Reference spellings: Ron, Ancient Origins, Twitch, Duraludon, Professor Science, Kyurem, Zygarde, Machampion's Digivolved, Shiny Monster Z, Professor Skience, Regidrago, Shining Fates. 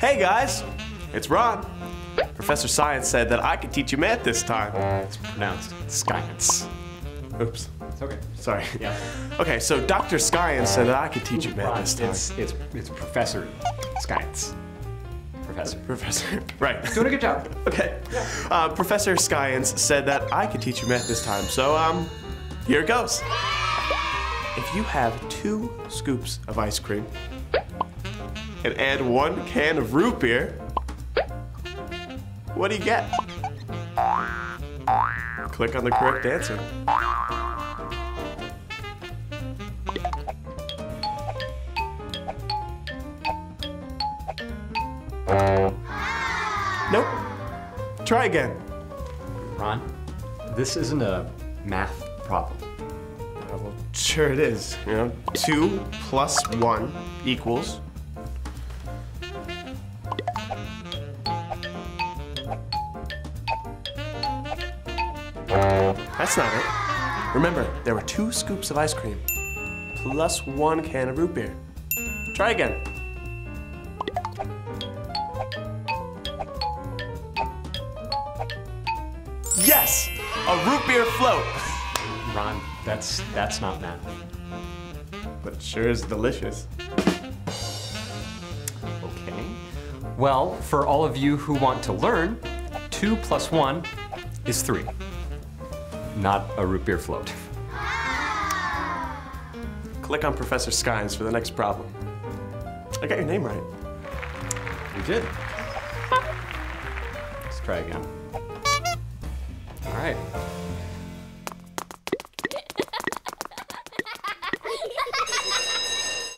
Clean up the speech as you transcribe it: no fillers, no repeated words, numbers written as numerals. Hey guys, it's Ron. Professor Science said that I could teach you math this time. It's pronounced Science. Oops. It's okay. Sorry. Yeah. Okay, so Dr. Science said that I could teach you math this time. It's Professor Science. Professor. Right. Doing a good job. Okay. Yeah. Professor Science said that I could teach you math this time, so here it goes. If you have 2 scoops of ice cream and add 1 can of root beer, what do you get? Click on the correct answer. Nope. Try again. Ron, this isn't a math problem. Well, sure it is. You know, 2 plus 1 equals. That's not it. Remember, there were 2 scoops of ice cream plus 1 can of root beer. Try again. Yes! A root beer float! Ron, that's not math. But it sure is delicious. Okay. Well, for all of you who want to learn, 2 plus 1 is 3. Not a root beer float. Click on Professor Science for the next problem. I got your name right. You did. Let's try again. All right.